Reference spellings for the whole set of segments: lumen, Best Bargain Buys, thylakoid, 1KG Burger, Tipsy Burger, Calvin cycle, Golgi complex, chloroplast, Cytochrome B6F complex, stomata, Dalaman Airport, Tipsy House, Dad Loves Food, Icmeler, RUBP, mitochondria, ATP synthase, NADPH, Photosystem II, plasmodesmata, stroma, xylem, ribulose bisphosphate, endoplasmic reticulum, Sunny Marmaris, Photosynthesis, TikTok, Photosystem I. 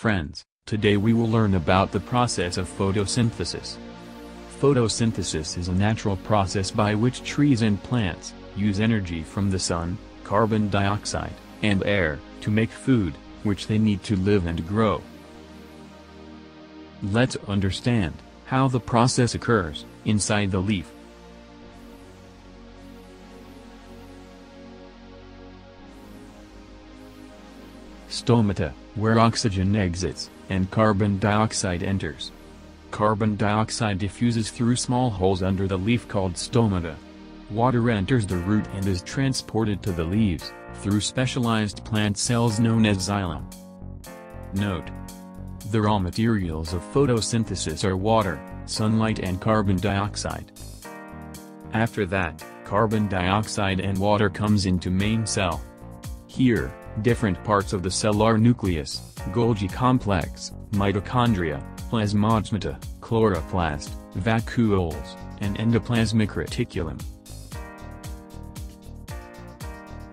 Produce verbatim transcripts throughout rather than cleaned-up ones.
friends, today we will learn about the process of photosynthesis. Photosynthesis is a natural process by which trees and plants use energy from the sun, carbon dioxide, and air to make food, which they need to live and grow. Let's understand how the process occurs inside the leaf. Stomata, where oxygen exits and carbon dioxide enters. Carbon dioxide diffuses through small holes under the leaf called stomata. Water enters the root and is transported to the leaves through specialized plant cells known as xylem. Note: the raw materials of photosynthesis are water, sunlight and carbon dioxide. After that, carbon dioxide and water comes into main cell. Here, different parts of the cell are nucleus, Golgi complex, mitochondria, plasmodesmata, chloroplast, vacuoles, and endoplasmic reticulum.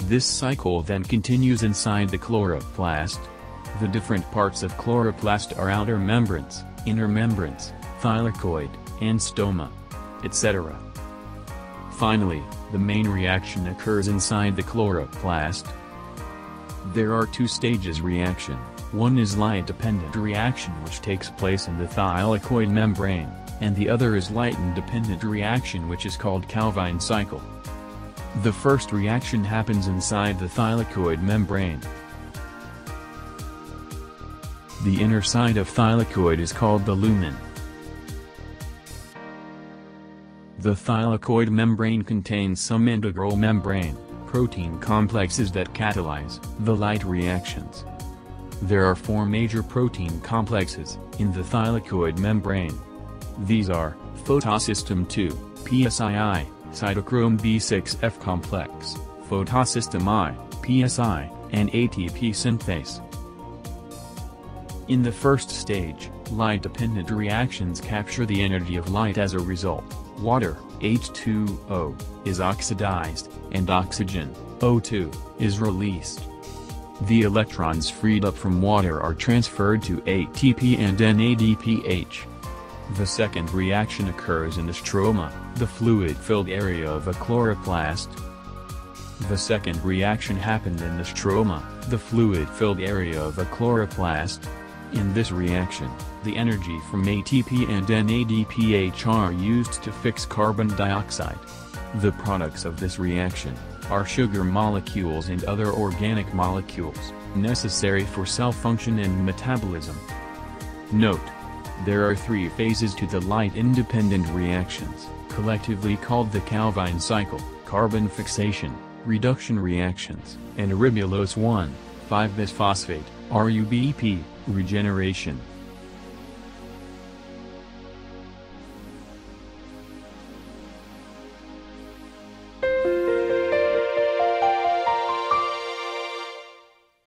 This cycle then continues inside the chloroplast. The different parts of chloroplast are outer membranes, inner membranes, thylakoid, and stroma, et cetera. Finally, the main reaction occurs inside the chloroplast. There are two stages reaction. One is light-dependent reaction which takes place in the thylakoid membrane, and the other is light-independent reaction which is called Calvin cycle. The first reaction happens inside the thylakoid membrane. The inner side of thylakoid is called the lumen. The thylakoid membrane contains some integral membrane protein complexes that catalyze the light reactions. There are four major protein complexes in the thylakoid membrane. These are Photosystem two, P S I I, Cytochrome B six F complex, Photosystem I, P S I, and A T P synthase. In the first stage, light-dependent reactions capture the energy of light. As a result, water, H two O, is oxidized, and oxygen, O two, is released. The electrons freed up from water are transferred to A T P and N A D P H. The second reaction occurs in the stroma, the fluid-filled area of a chloroplast. The second reaction happened in the stroma, the fluid-filled area of a chloroplast. In this reaction, the energy from A T P and N A D P H are used to fix carbon dioxide. The products of this reaction are sugar molecules and other organic molecules, necessary for cell function and metabolism. Note: there are three phases to the light-independent reactions, collectively called the Calvin cycle: carbon fixation, reduction reactions, and ribulose one, five bisphosphate, R U B P, regeneration.